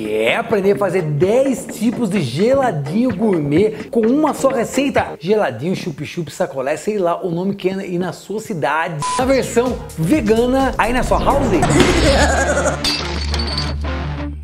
É aprender a fazer 10 tipos de geladinho gourmet com uma só receita. Geladinho, chup-chup, sacolé, sei lá o nome que é e na sua cidade. Na versão vegana, aí na sua house.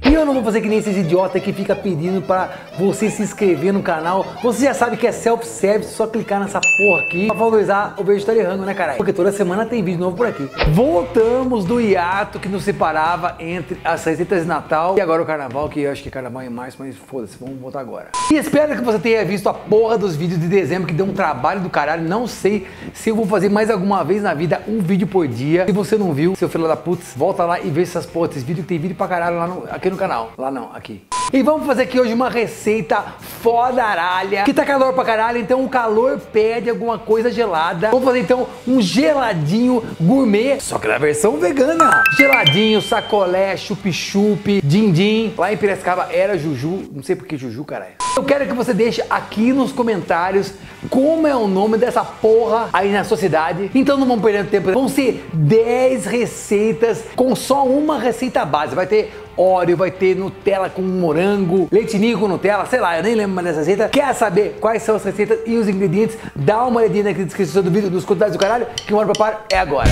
E eu não vou fazer que nem esses idiotas que fica pedindo pra você se inscrever no canal. Você já sabe que é self-service, só clicar nessa porra aqui pra valorizar o VegetariRango, né, caralho? Porque toda semana tem vídeo novo por aqui. Voltamos do hiato que nos separava entre as receitas de Natal e agora o Carnaval, que eu acho que Carnaval é em março, mas foda-se, vamos voltar agora. E espero que você tenha visto a porra dos vídeos de dezembro, que deu um trabalho do caralho. Não sei se eu vou fazer mais alguma vez na vida um vídeo por dia. Se você não viu, seu filho da putz, volta lá e vê essas porras, esses vídeos que tem vídeo pra caralho lá no, aqui no canal, lá não, aqui. E vamos fazer aqui hoje uma receita fodaralha, que tá calor pra caralho, então o calor pede alguma coisa gelada. Vamos fazer então um geladinho gourmet, só que na versão vegana. Geladinho, sacolé, chup-chup, din-din. Lá em Piracicaba era Juju, não sei por que Juju, caralho. Eu quero que você deixe aqui nos comentários como é o nome dessa porra aí na sua cidade. Então não vamos perdendo tempo, vão ser 10 receitas com só uma receita base. Vai ter Oreo, vai ter Nutella com morango, leitinho com Nutella, sei lá, eu nem lembro mais dessa receita. Quer saber quais são as receitas e os ingredientes? Dá uma olhadinha na descrição do vídeo, nos comentários do caralho, que o Hora Preparo é agora.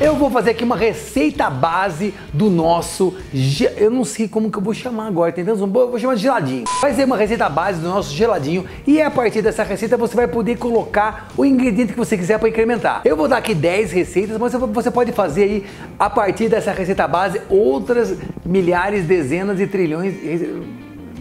Eu vou fazer aqui uma receita base do nosso... Eu não sei como que eu vou chamar agora, tá entendendo? Eu vou chamar de geladinho. Vai ser uma receita base do nosso geladinho e a partir dessa receita você vai poder colocar o ingrediente que você quiser para incrementar. Eu vou dar aqui 10 receitas, mas você pode fazer aí, a partir dessa receita base, outras milhares, dezenas e trilhões...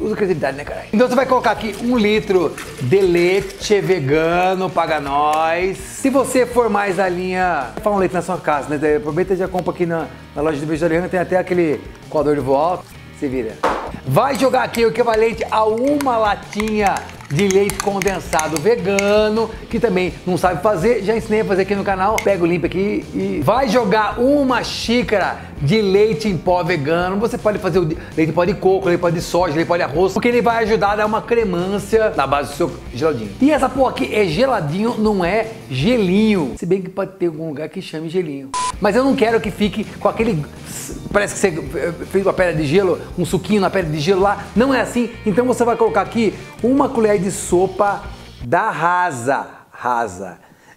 Usa criatividade, né, caralho? Então você vai colocar aqui 1 litro de leite vegano, paga nós. Se você for mais da linha, faz um leite na sua casa, né? Aproveita e já compra aqui na loja do VegetariRango, tem até aquele coador de voal, se vira. Vai jogar aqui o equivalente a 1 latinha de leite condensado vegano, que também não sabe fazer, já ensinei a fazer aqui no canal. Pega o limpo aqui e vai jogar 1 xícara de leite em pó vegano. Você pode fazer o leite em pó de coco, leite em pó de soja, leite em pó de arroz, porque ele vai ajudar a dar uma cremância na base do seu geladinho. E essa porra aqui é geladinho, não é gelinho. Se bem que pode ter algum lugar que chame gelinho. Mas eu não quero que fique com aquele... Parece que você fez uma pedra de gelo, um suquinho na pedra de gelo lá. Não é assim. Então você vai colocar aqui 1 colher de sopa da rasa,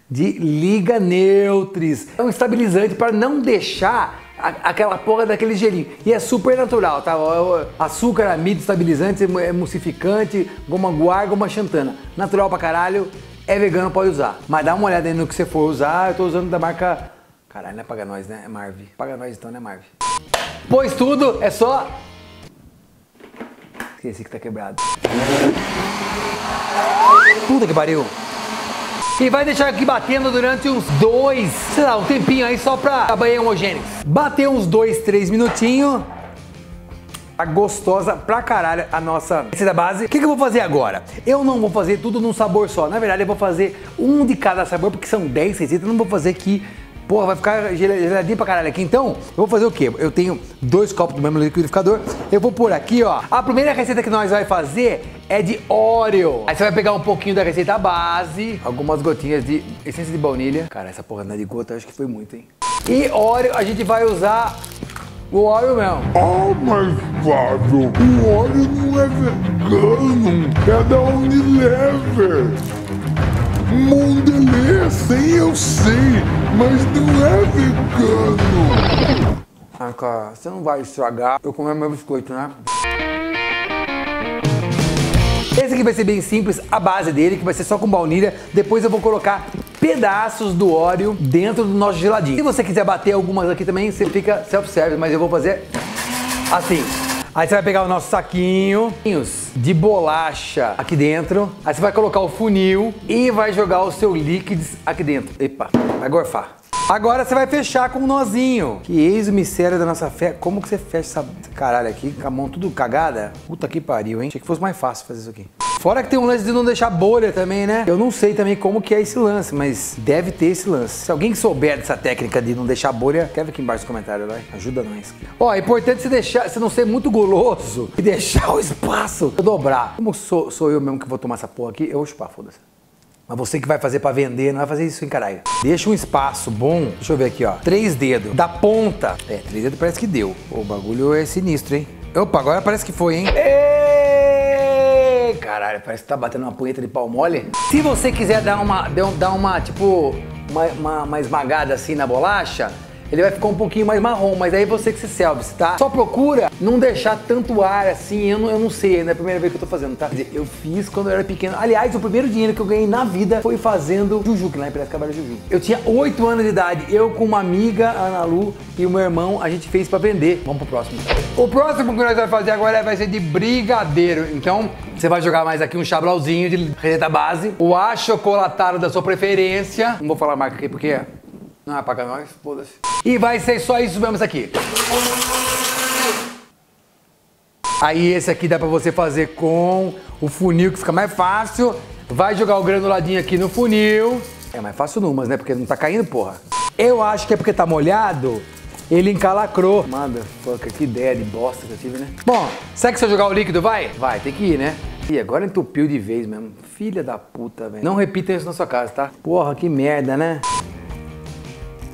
de liga neutris. É um estabilizante para não deixar aquela porra daquele gelinho. E é super natural, tá? Açúcar, amido, estabilizante, emulsificante, goma guar, goma xantana. Natural pra caralho, é vegano, pode usar. Mas dá uma olhada aí no que você for usar, eu tô usando da marca... Caralho, não é paga nós, né? É Marvi. Paga nós então, né, Marvi? Pois tudo, é só... Esqueci que tá quebrado. Puta que pariu. E vai deixar aqui batendo durante uns dois, sei lá, um tempinho aí só pra a banha homogênea. Bateu uns 2, 3 minutinhos. Tá gostosa pra caralho a nossa receita base. O que eu vou fazer agora? Eu não vou fazer tudo num sabor só. Na verdade, eu vou fazer um de cada sabor, porque são 10 receitas. Eu não vou fazer aqui... Porra, vai ficar geladinho pra caralho aqui. Então, eu vou fazer o quê? Eu tenho 2 copos do mesmo liquidificador. Eu vou por aqui, ó. A primeira receita que nós vai fazer é de Oreo. Aí você vai pegar um pouquinho da receita base. Algumas gotinhas de essência de baunilha. Cara, essa porra não é de gota, eu acho que foi muito, hein? E Oreo, a gente vai usar o Oreo mesmo. Ah, mas Fábio, o Oreo não é vegano. É da Unilever. Mondelez, eu sei, mas não é vegano. Ah, cara, você não vai estragar eu comer meu biscoito, né? Esse aqui vai ser bem simples, a base dele, que vai ser só com baunilha. Depois eu vou colocar pedaços do Oreo dentro do nosso geladinho. Se você quiser bater algumas aqui também, você fica self-service, mas eu vou fazer assim. Aí você vai pegar o nosso saquinho de bolacha aqui dentro. Aí você vai colocar o funil e vai jogar o seu líquido aqui dentro. Epa, vai gorfar. Agora você vai fechar com um nozinho. Que eis o mistério da nossa fé. Como que você fecha essa caralho aqui com a mão tudo cagada? Puta que pariu, hein? Achei que fosse mais fácil fazer isso aqui. Fora que tem um lance de não deixar bolha também, né? Eu não sei também como que é esse lance, mas deve ter esse lance. Se alguém souber dessa técnica de não deixar bolha, escreve aqui embaixo nos comentários, vai. Ajuda nós. Ó, é importante você não ser muito guloso e deixar o espaço dobrar. Como sou eu mesmo que vou tomar essa porra aqui, eu vou chupar, foda-se. Mas você que vai fazer pra vender, não vai fazer isso, hein, caralho. Deixa um espaço bom. Deixa eu ver aqui, ó. 3 dedos. Da ponta. É, 3 dedos parece que deu. O bagulho é sinistro, hein? Opa, agora parece que foi, hein? Ei, caralho, parece que tá batendo uma punheta de pau mole. Se você quiser dar uma esmagada assim na bolacha, ele vai ficar um pouquinho mais marrom, mas aí você que se selve, tá? Só procura não deixar tanto ar assim, eu não sei, não é a primeira vez que eu tô fazendo, tá? Quer dizer, eu fiz quando eu era pequeno. Aliás, o primeiro dinheiro que eu ganhei na vida foi fazendo juju, que lá em Piracicaba era juju. Eu tinha 8 anos de idade, eu com uma amiga, a Ana Lu, e o meu irmão, a gente fez pra vender. Vamos pro próximo. O próximo que nós vamos fazer agora vai ser de brigadeiro. Então, você vai jogar mais aqui um chablauzinho de receita base, o achocolatado da sua preferência. Não vou falar a marca aqui porque... não é pra nós, foda-se. E vai ser só isso mesmo aqui. Aí esse aqui dá pra você fazer com o funil, que fica mais fácil. Vai jogar o granuladinho aqui no funil. É mais fácil numas, né? Porque não tá caindo, porra. Eu acho que é porque tá molhado, ele encalacrou. Manda, fuck, que ideia de bosta que eu tive, né? Bom, será que se eu jogar o líquido vai? Vai, tem que ir, né? E agora entupiu de vez mesmo. Filha da puta, velho. Não repita isso na sua casa, tá? Porra, que merda, né?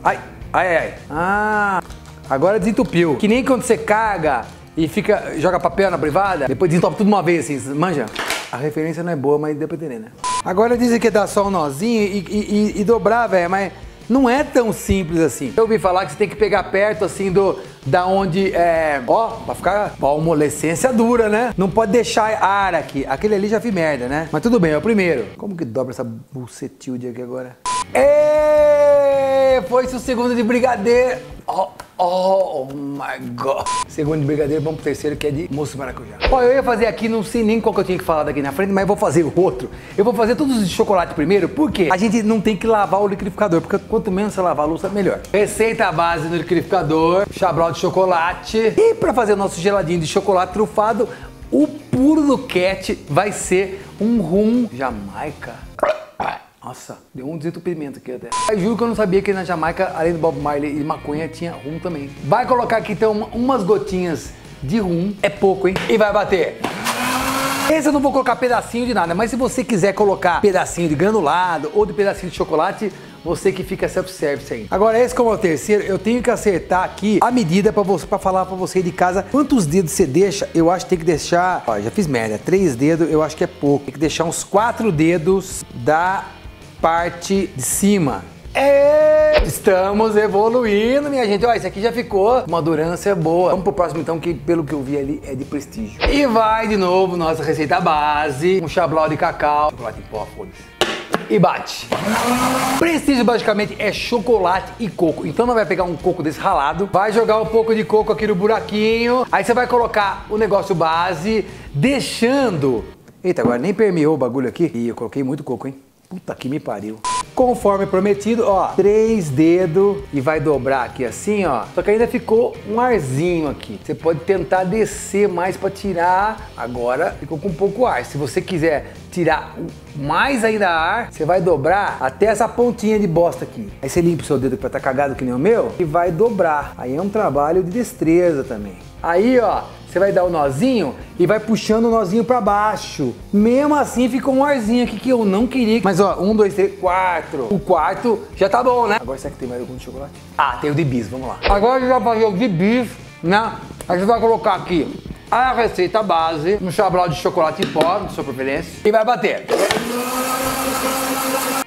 Ai, ai, ai. Ah, agora desentupiu. Que nem quando você caga e fica, joga papel na privada, depois desentope tudo uma vez, assim, manja. A referência não é boa, mas deu pra entender, né? Agora dizem que é dar só um nozinho e dobrar, velho, mas não é tão simples assim. Eu ouvi falar que você tem que pegar perto, assim, da onde é... ó, pra ficar palmolescência dura, né? Não pode deixar ar aqui. Aquele ali já vi merda, né? Mas tudo bem, é o primeiro. Como que dobra essa bucetilde aqui agora? Foi-se o segundo de brigadeiro. Oh my God. Segundo de brigadeiro, vamos pro terceiro, que é de moço maracujá. Ó, eu ia fazer aqui, não sei nem qual que eu tinha que falar daqui na frente, mas eu vou fazer o outro. Eu vou fazer todos os de chocolate primeiro, porque a gente não tem que lavar o liquidificador, porque quanto menos você lavar a louça, melhor. Receita base no liquidificador, chabral de chocolate. E pra fazer o nosso geladinho de chocolate trufado, o puro do Cat vai ser um rum Jamaica. Nossa, deu um desentupimento aqui até. Eu juro que eu não sabia que na Jamaica, além do Bob Marley e maconha, tinha rum também. Vai colocar aqui então umas gotinhas de rum. É pouco, hein? E vai bater. Esse eu não vou colocar pedacinho de nada, mas se você quiser colocar pedacinho de granulado ou de pedacinho de chocolate, você que fica self-service aí. Agora, esse como é o terceiro, eu tenho que acertar aqui a medida pra falar pra você de casa quantos dedos você deixa. Eu acho que tem que deixar... ó, já fiz merda. 3 dedos eu acho que é pouco. Tem que deixar uns 4 dedos da... parte de cima. Estamos evoluindo, minha gente. Ó, isso aqui já ficou uma durância boa. Vamos pro próximo então, que pelo que eu vi ali é de Prestígio. E vai de novo nossa receita base, um chablau de cacau, chocolate em pó, foda-se. E bate. Prestígio basicamente é chocolate e coco. Então não vai pegar um coco desse ralado, vai jogar um pouco de coco aqui no buraquinho, aí você vai colocar o negócio base, deixando... eita, agora nem permeou o bagulho aqui. E eu coloquei muito coco, hein? Puta que me pariu. Conforme prometido, ó, 3 dedos e vai dobrar aqui assim, ó. Só que ainda ficou um arzinho aqui. Você pode tentar descer mais pra tirar. Agora ficou com pouco ar. Se você quiser tirar mais ainda ar, você vai dobrar até essa pontinha de bosta aqui. Aí você limpa o seu dedo que vai estar cagado que nem o meu e vai dobrar. Aí é um trabalho de destreza também. Aí, ó, você vai dar o nozinho e vai puxando o nozinho pra baixo. Mesmo assim, ficou um arzinho aqui que eu não queria. Mas ó, 1, 2, 3, 4. O quarto já tá bom, né? Agora será que tem mais algum de chocolate? Ah, tem o de bis, vamos lá. Agora a gente vai fazer o de bis, né? A gente vai colocar aqui a receita base, um chabral de chocolate em pó, de sua preferência, e vai bater.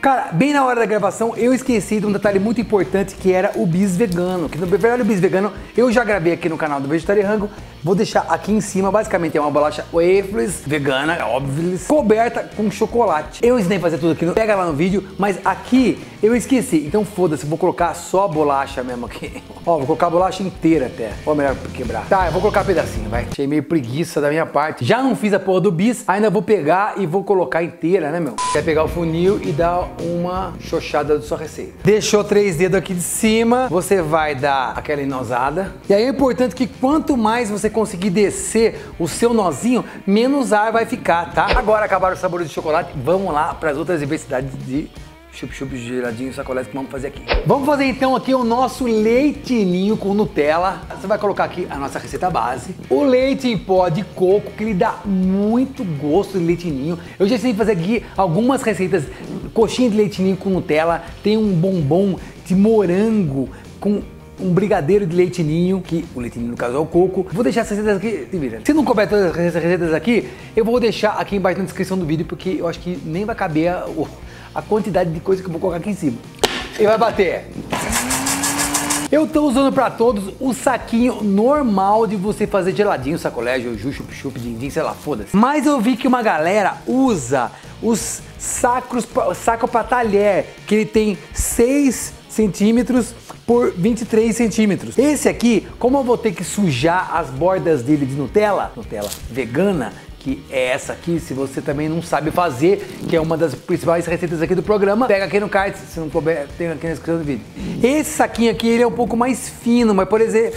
Cara, bem na hora da gravação eu esqueci de um detalhe muito importante, que era o bis vegano. Que no verdade o bis vegano eu já gravei aqui no canal do VegetariRango. Vou deixar aqui em cima. Basicamente é uma bolacha waffles vegana, óbvio, coberta com chocolate. Eu ensinei a fazer tudo aqui, pega lá no vídeo, mas aqui eu esqueci. Então foda-se, vou colocar só a bolacha mesmo aqui. Ó, vou colocar a bolacha inteira até. Ou melhor, quebrar. Tá, eu vou colocar um pedacinho, vai. Achei meio preguiça da minha parte. Já não fiz a porra do bis, ainda vou pegar e vou colocar inteira, né, meu? Quer pegar o funil e dar uma xoxada da sua receita. Deixou 3 dedos aqui de cima, você vai dar aquela enozada. E aí é importante que quanto mais você conseguir descer o seu nozinho, menos ar vai ficar, tá? Agora acabaram os sabores de chocolate, vamos lá para as outras diversidades de chup-chup, geladinho, sacolés que vamos fazer aqui. Vamos fazer então aqui o nosso leitinho com Nutella. Você vai colocar aqui a nossa receita base. O leite em pó de coco, que ele dá muito gosto de leitinho. Eu já sei fazer aqui algumas receitas coxinha de leite ninho com Nutella, tem um bombom de morango com um brigadeiro de leite ninho, que o leite ninho no caso é o coco. Vou deixar essas receitas aqui, se não couber todas essas receitas aqui, eu vou deixar aqui embaixo na descrição do vídeo, porque eu acho que nem vai caber a quantidade de coisa que eu vou colocar aqui em cima. E vai bater. Eu estou usando para todos o saquinho normal de você fazer geladinho, sacolé, juju, chup-chup, din-din, sei lá, foda-se. Mas eu vi que uma galera usa os saco para talher, que ele tem 6 centímetros por 23 centímetros. Esse aqui, como eu vou ter que sujar as bordas dele de Nutella vegana, que é essa aqui, se você também não sabe fazer, que é uma das principais receitas aqui do programa, pega aqui no card, se não couber, tem aqui na descrição do vídeo. Esse saquinho aqui, ele é um pouco mais fino, mas por exemplo,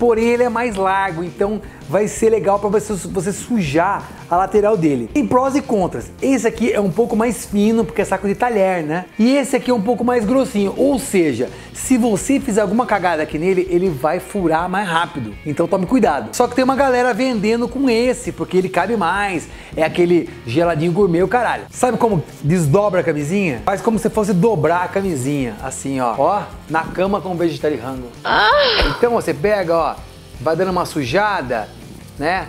porém ele é mais largo, então vai ser legal para você sujar a lateral dele. Tem prós e contras. Esse aqui é um pouco mais fino, porque é saco de talher, né? E esse aqui é um pouco mais grossinho, ou seja, se você fizer alguma cagada aqui nele, ele vai furar mais rápido, então tome cuidado. Só que tem uma galera vendendo com esse, porque ele cabe mais, é aquele geladinho gourmet, o caralho. Sabe como desdobra a camisinha? Faz como se fosse dobrar a camisinha, assim ó, ó, na cama com o VegetariRango. Então você pega, ó, vai dando uma sujada, né,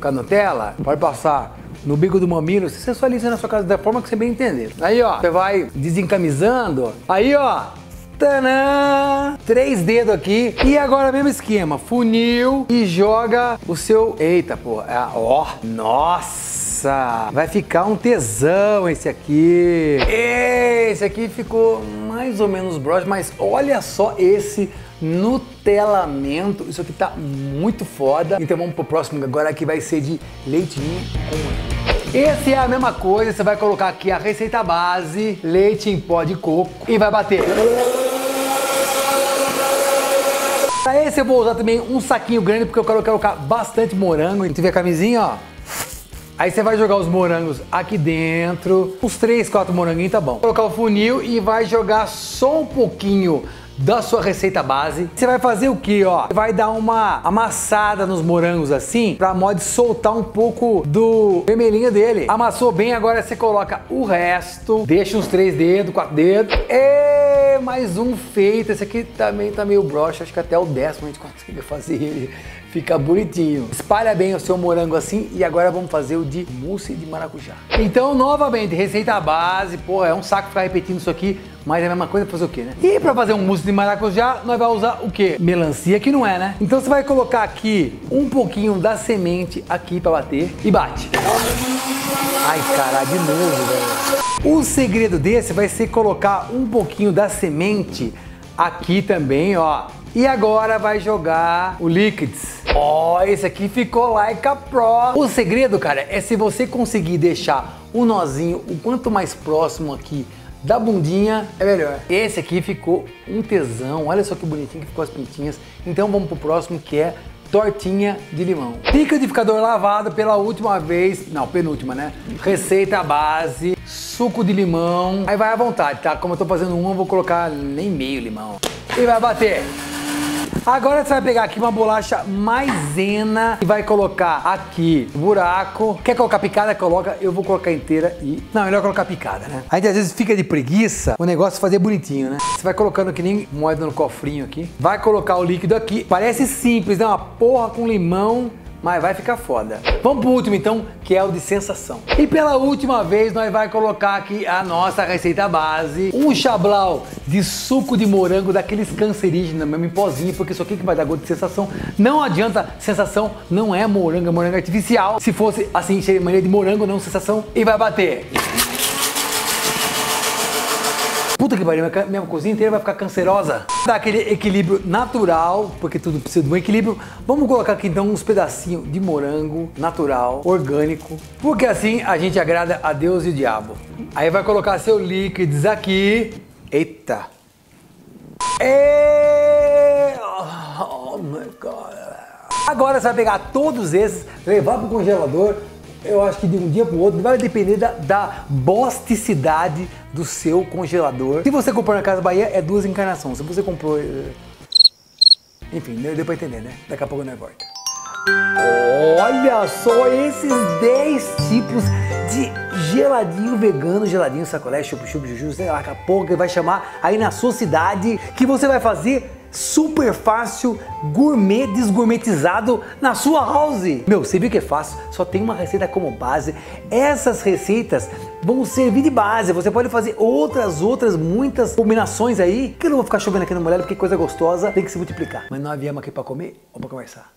com a Nutella, pode passar no bico do mamilo, você sensualiza na sua casa da forma que você bem entender. Aí ó, você vai desencamizando, aí ó, tadã! 3 dedos aqui. E agora mesmo esquema, funil e joga o seu... Eita, pô, ó, nossa! Vai ficar um tesão esse aqui. Esse aqui ficou mais ou menos broche, mas olha só esse nutelamento. Isso aqui tá muito foda. Então vamos pro próximo agora, que vai ser de leite ninho com... Esse é a mesma coisa, você vai colocar aqui a receita base, leite em pó de coco e vai bater. Pra esse eu vou usar também um saquinho grande, porque eu quero colocar bastante morango. Então vem a camisinha, ó. Aí você vai jogar os morangos aqui dentro, uns 3, 4 moranguinhos, tá bom. Colocar o funil e vai jogar só um pouquinho da sua receita base. Você vai fazer o que, ó? Vai dar uma amassada nos morangos assim, pra modo soltar um pouco do vermelhinho dele. Amassou bem, agora você coloca o resto, deixa uns 3 dedos, 4 dedos. E mais um feito. Esse aqui também tá meio broxa, acho que até o 10º a gente consegue fazer ele ficar bonitinho. Espalha bem o seu morango assim, e agora vamos fazer o de mousse de maracujá. Então, novamente, receita base, porra, é um saco ficar repetindo isso aqui, mas é a mesma coisa pra fazer o quê, né? E pra fazer um mousse de maracujá, nós vamos usar o quê? Melancia, que não é, né? Então você vai colocar aqui um pouquinho da semente aqui pra bater e bate. Ai, caralho, de novo, velho. O segredo desse vai ser colocar um pouquinho da semente aqui também, ó. E agora vai jogar o Liquids. Ó, esse aqui ficou like a pro. O segredo, cara, é se você conseguir deixar o nozinho o quanto mais próximo aqui da bundinha, é melhor. Esse aqui ficou um tesão. Olha só que bonitinho que ficou as pintinhas. Então vamos pro próximo, que é tortinha de limão. Liquidificador lavado pela última vez. Não, penúltima, né? Receita base, suco de limão. Aí vai à vontade, tá? Como eu tô fazendo um, eu vou colocar nem meio limão. E vai bater. Agora você vai pegar aqui uma bolacha maizena e vai colocar aqui no buraco. Quer colocar picada? Coloca. Eu vou colocar inteira e... Não, melhor colocar picada, né? Aí às vezes fica de preguiça o negócio fazer bonitinho, né? Você vai colocando que nem moeda no cofrinho aqui. Vai colocar o líquido aqui. Parece simples, né? Uma porra com limão, mas vai ficar foda. Vamos pro último então, que é o de sensação. E pela última vez nós vai colocar aqui a nossa receita base, um xablau de suco de morango, daqueles cancerígenos mesmo, em pozinho, porque isso aqui que vai dar gosto de sensação. Não adianta, sensação não é morango, é morango artificial. Se fosse assim, cheia de maneira de morango, não sensação. E vai bater. Puta que pariu, minha cozinha inteira vai ficar cancerosa. Dá aquele equilíbrio natural, porque tudo precisa de um equilíbrio. Vamos colocar aqui então uns pedacinhos de morango natural, orgânico, porque assim a gente agrada a Deus e o diabo. Aí vai colocar seu líquidos aqui. Eita. Oh my God. Agora você vai pegar todos esses, levar pro congelador. Eu acho que de um dia pro outro vai depender da bosticidade do seu congelador. Se você comprou na Casa Bahia, é 2 encarnações. Se você comprou... Enfim, deu pra entender, né? Daqui a pouco nós volta. Olha só esses 10 tipos de geladinho vegano, geladinho sacolé, chup-chup, juju, sei lá, que a porra vai chamar aí na sua cidade, que você vai fazer super fácil, gourmet, desgourmetizado na sua house. Meu, você viu que é fácil? Só tem uma receita como base. Essas receitas vão servir de base. Você pode fazer outras muitas combinações aí, que eu não vou ficar chovendo aqui na mulher, porque coisa gostosa tem que se multiplicar. Mas nós viemos aqui para comer ou para conversar?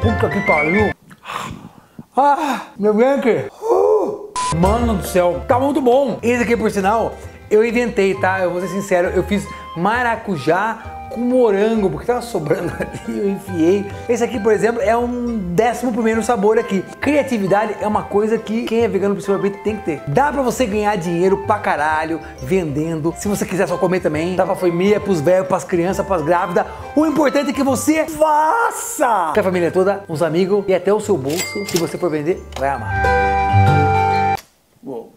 Puta que pariu! Ah, meu bem. Mano do céu, tá muito bom! Esse aqui, por sinal, eu inventei, tá? Eu vou ser sincero, eu fiz maracujá com morango, porque tava sobrando ali, eu enfiei. Esse aqui, por exemplo, é um 11º sabor aqui. Criatividade é uma coisa que quem é vegano, principalmente, tem que ter. Dá pra você ganhar dinheiro pra caralho vendendo. Se você quiser só comer também, dá pra família, pros velhos, pras crianças, pras grávidas. O importante é que você faça! Com a família toda, uns amigos e até o seu bolso, se você for vender, vai amar.